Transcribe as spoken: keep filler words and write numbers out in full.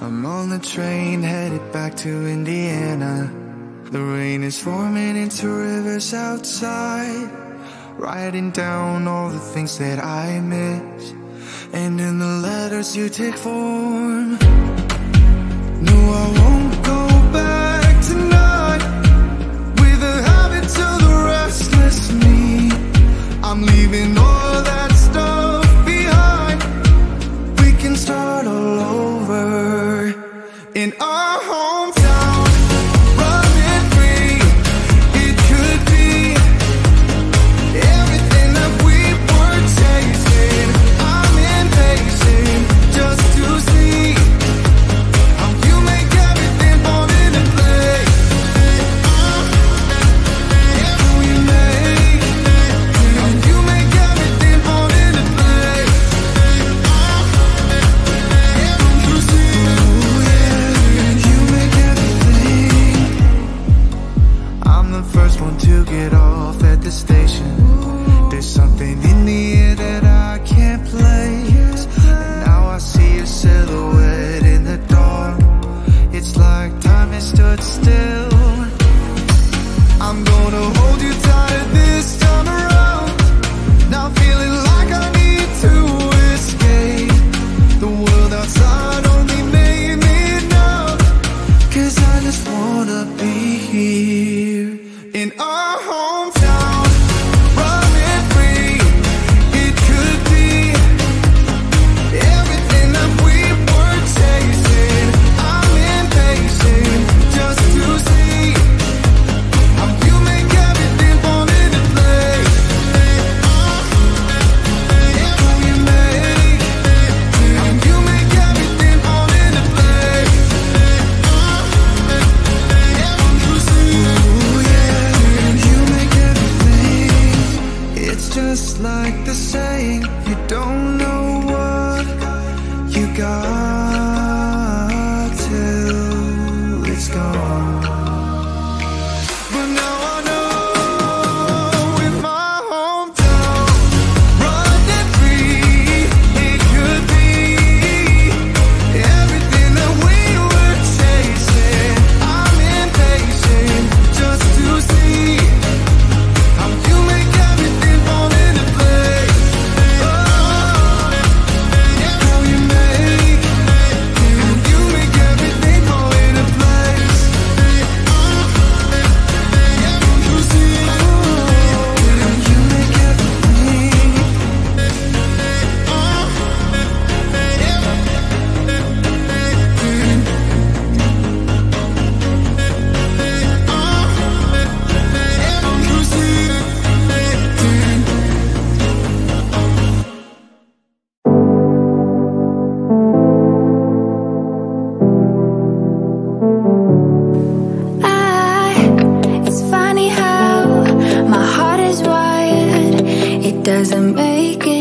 I'm on the train headed back to Indiana. The rain is forming into rivers outside, writing down all the things that I miss, and in the letters you take form. No, I won't go back tonight with a habit to the restless me. I'm leaving all that stuff behind. We can start all over in our home. Doesn't make it.